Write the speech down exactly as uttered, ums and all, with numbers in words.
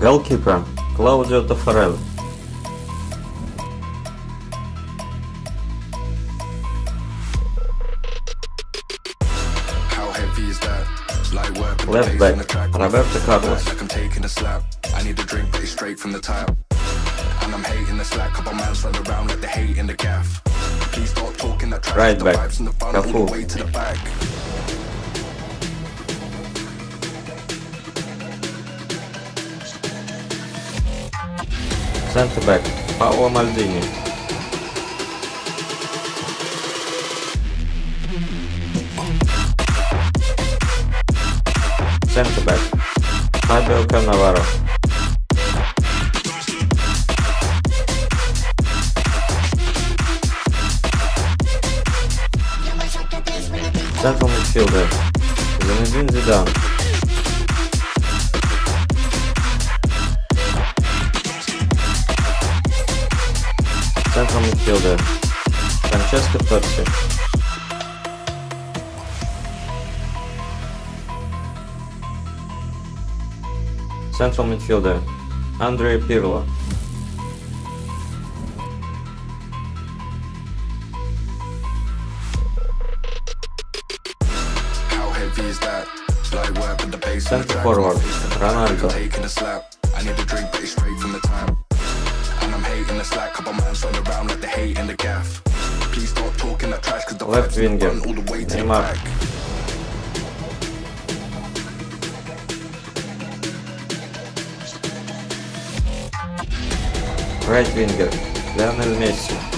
Goalkeeper Claudio Taffarel. Left back Roberto Carlos. Right back Cafu. Center back Paolo Maldini. Center back Fabio Canavaro. Central midfielder Zinedine Zidane. Central midfielder Francesco Totti. Central midfielder Andrea Pirlo. Central forward Ronaldo. Left winger Neymar. Right winger Lionel Messi.